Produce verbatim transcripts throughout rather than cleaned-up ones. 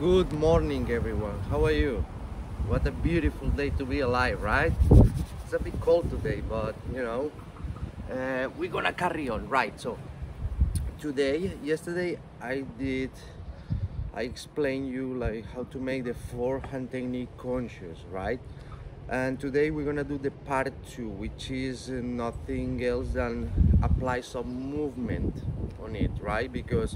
Good morning, everyone. How are you? What a beautiful day to be alive, right? It's a bit cold today, but you know, uh, we're gonna carry on, right? So today, yesterday, I did, I explained you like how to make the forehand technique conscious, right? And today we're gonna do the part two, which is nothing else than apply some movement on it, right? Because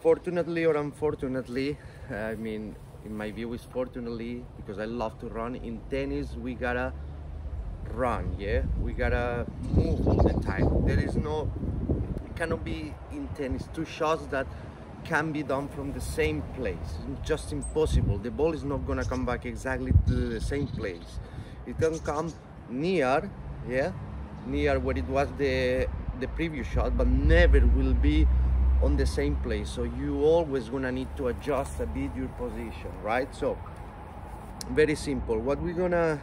fortunately or unfortunately, I mean, in my view is fortunately, because I love to run. In tennis, we gotta run, yeah? We gotta move all the time. There is no, it cannot be in tennis two shots that can be done from the same place. It's just impossible. The ball is not gonna come back exactly to the same place. It can come near, yeah? Near where it was the, the previous shot, but never will be on the same place. So you always gonna need to adjust a bit your position, right? So very simple. What we're gonna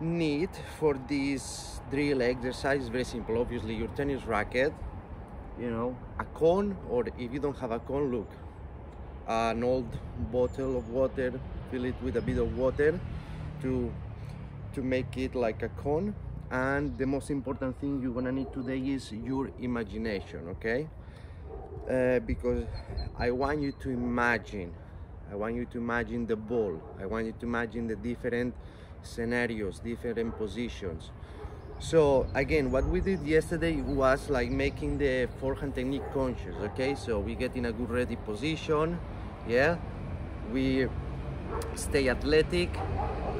need for this drill exercise is very simple. Obviously your tennis racket, you know, a cone, or if you don't have a cone, look, an old bottle of water, fill it with a bit of water to to make it like a cone. And the most important thing you're gonna need today is your imagination, okay? Uh, because I want you to imagine, I want you to imagine the ball, I want you to imagine the different scenarios, different positions. So again, what we did yesterday was like making the forehand technique conscious, okay? So we get in a good ready position, yeah? We stay athletic,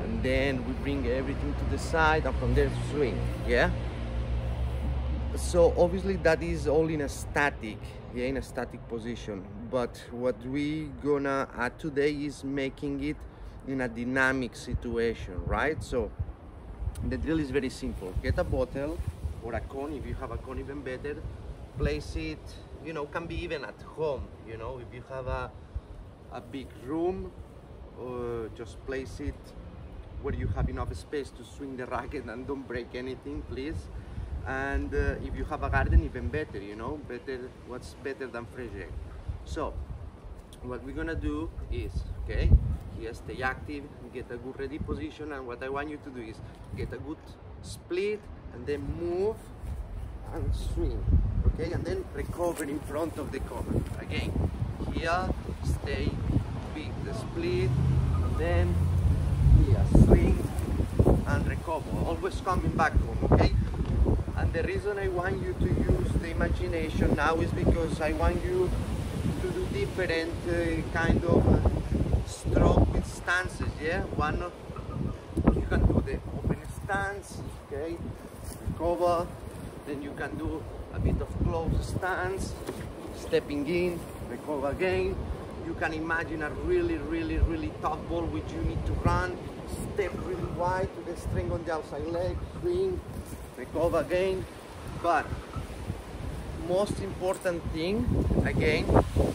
and then we bring everything to the side, and from there swing, yeah? So obviously that is all in a static, yeah, in a static position. But what we gonna add today is making it in a dynamic situation, right? So the drill is very simple. Get a bottle or a cone, if you have a cone even better. Place it, you know, can be even at home, you know, if you have a, a big room, uh, just place it where you have enough space to swing the racket and don't break anything, please. And uh, if you have a garden, even better, you know, better, what's better than fresh air. So what we're gonna do is, okay, here stay active, get a good ready position, and what I want you to do is get a good split and then move and swing, okay? And then recover in front of the cover. Again, here stay, pick the split, and then here swing and recover, always coming back home, okay? And the reason I want you to use the imagination now is because I want you to do different uh, kind of uh, stroke with stances, yeah? One, of, you can do the open stance, okay? Recover, then you can do a bit of close stance, stepping in, recover again. You can imagine a really, really, really tough ball which you need to run, step really wide to the string on the outside leg, swing, recover again. But most important thing, again,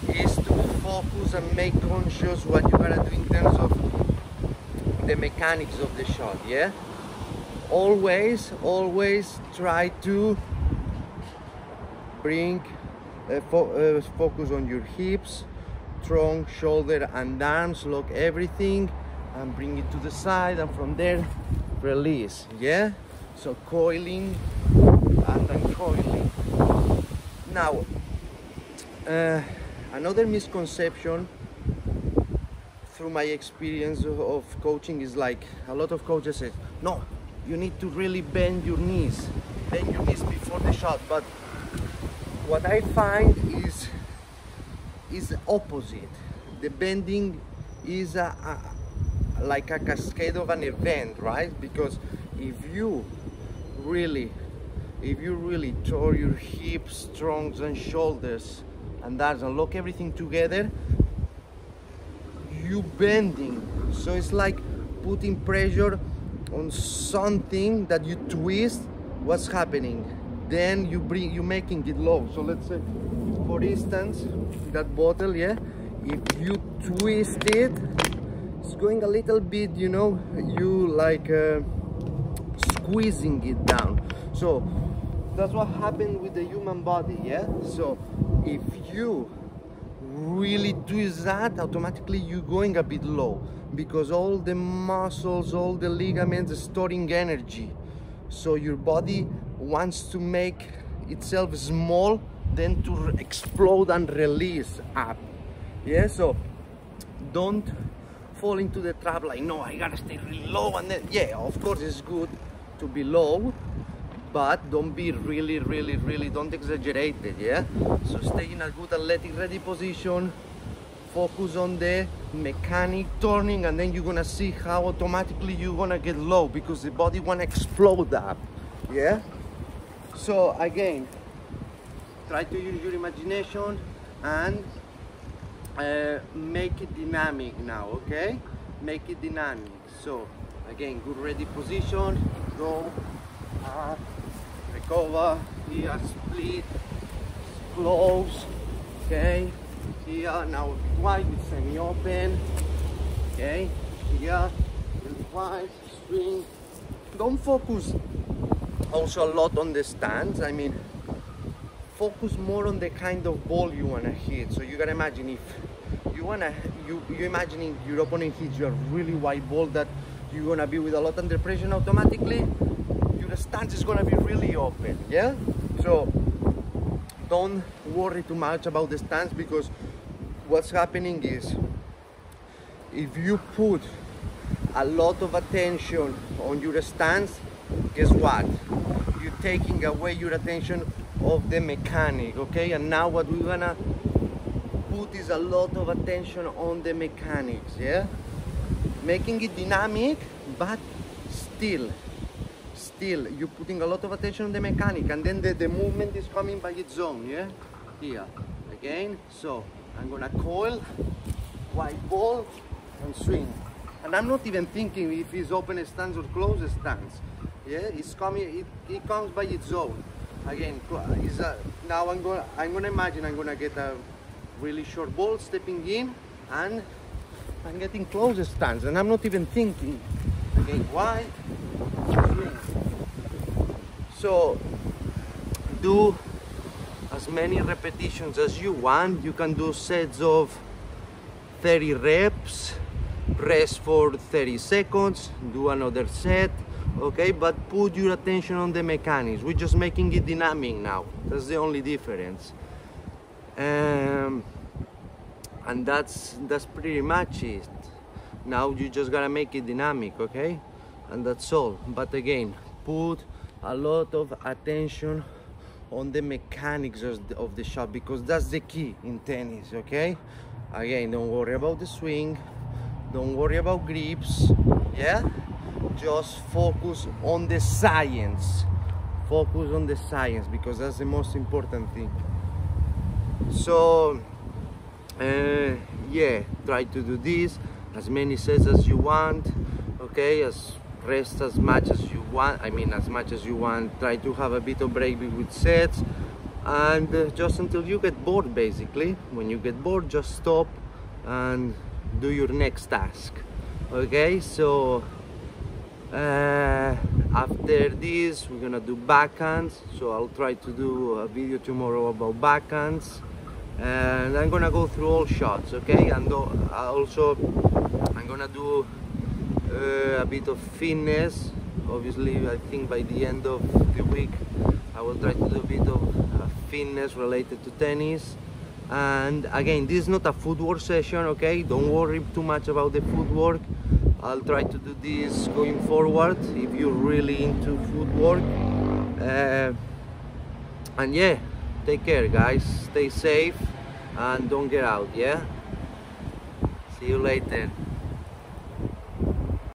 is to focus and make conscious what you gotta do in terms of the mechanics of the shot, yeah? Always, always try to bring uh, fo uh, focus on your hips, trunk, shoulder and arms, lock everything and bring it to the side, and from there release, yeah? So coiling and uncoiling. Now uh, another misconception through my experience of, of coaching is like a lot of coaches say, no, you need to really bend your knees, bend your knees before the shot. But what I find is is opposite. The bending is a, a, like a cascade of an event, right? Because if you really, if you really tore your hips, trunks and shoulders and arms and lock everything together, you bending. So it's like putting pressure on something that you twist. What's happening? Then you bring, you making it low. So let's say, for instance, that bottle, yeah, if you twist it, it's going a little bit, you know, you like uh, squeezing it down. So that's what happened with the human body, yeah? So if you re really do that, automatically you're going a bit low, because all the muscles, all the ligaments are storing energy. So your body wants to make itself small, then to explode and release up. Yeah, so don't fall into the trap like, no, I gotta stay really low, and then, yeah, of course it's good to be low, but don't be really, really, really, don't exaggerate it, yeah? So stay in a good athletic ready position, focus on the mechanic turning, and then you're gonna see how automatically you're gonna get low, because the body wanna explode up, yeah? So again, try to use your imagination and uh, make it dynamic now, okay? Make it dynamic. So again, good ready position, go, up, recover, here, split, close, okay? Here, now a bit wide, with semi-open, okay? Here, a bit wide, swing. Don't focus also a lot on the stance, I mean, focus more on the kind of ball you want to hit. So you gotta imagine, if you wanna, you, you're imagining your opponent hits you a really wide ball that you're gonna be with a lot under pressure, automatically your stance is gonna be really open, yeah? So don't worry too much about the stance, because what's happening is, if you put a lot of attention on your stance, guess what? You're taking away your attention of the mechanic, okay? And now what we're gonna put is a lot of attention on the mechanics, yeah? Making it dynamic, but still, still, you're putting a lot of attention on the mechanic, and then the, the movement is coming by its own, yeah? Here, again, so I'm gonna coil, wide ball, and swing. And I'm not even thinking if it's open stance or closed stance. Yeah, it's coming. It, it comes by its own. Again, is now I'm gonna I'm gonna imagine I'm gonna get a really short ball, stepping in, and I'm getting closed stance, and I'm not even thinking. Again, wide. So do as many repetitions as you want. You can do sets of thirty reps. Rest for thirty seconds, do another set, okay? But put your attention on the mechanics. We're just making it dynamic now. That's the only difference. Um, and that's that's pretty much it. Now you just gotta make it dynamic, okay? And that's all. But again, put a lot of attention on the mechanics of the shot, because that's the key in tennis, okay? Again, don't worry about the swing. Don't worry about grips, yeah? Just focus on the science. Focus on the science, because that's the most important thing. So, uh, yeah, try to do this, as many sets as you want, okay? As rest as much as you want, I mean, as much as you want. Try to have a bit of break with sets, and uh, just until you get bored, basically. When you get bored, just stop and do your next task, okay? So uh, after this we're gonna do backhands, so I'll try to do a video tomorrow about backhands, and I'm gonna go through all shots, okay? And also I'm gonna do uh, a bit of fitness. Obviously, I think by the end of the week I will try to do a bit of uh, fitness related to tennis. And again, this is not a footwork session, okay? Don't worry too much about the footwork. I'll try to do this going forward if you're really into footwork. Uh, and yeah, take care, guys. Stay safe and don't get out, yeah? See you later.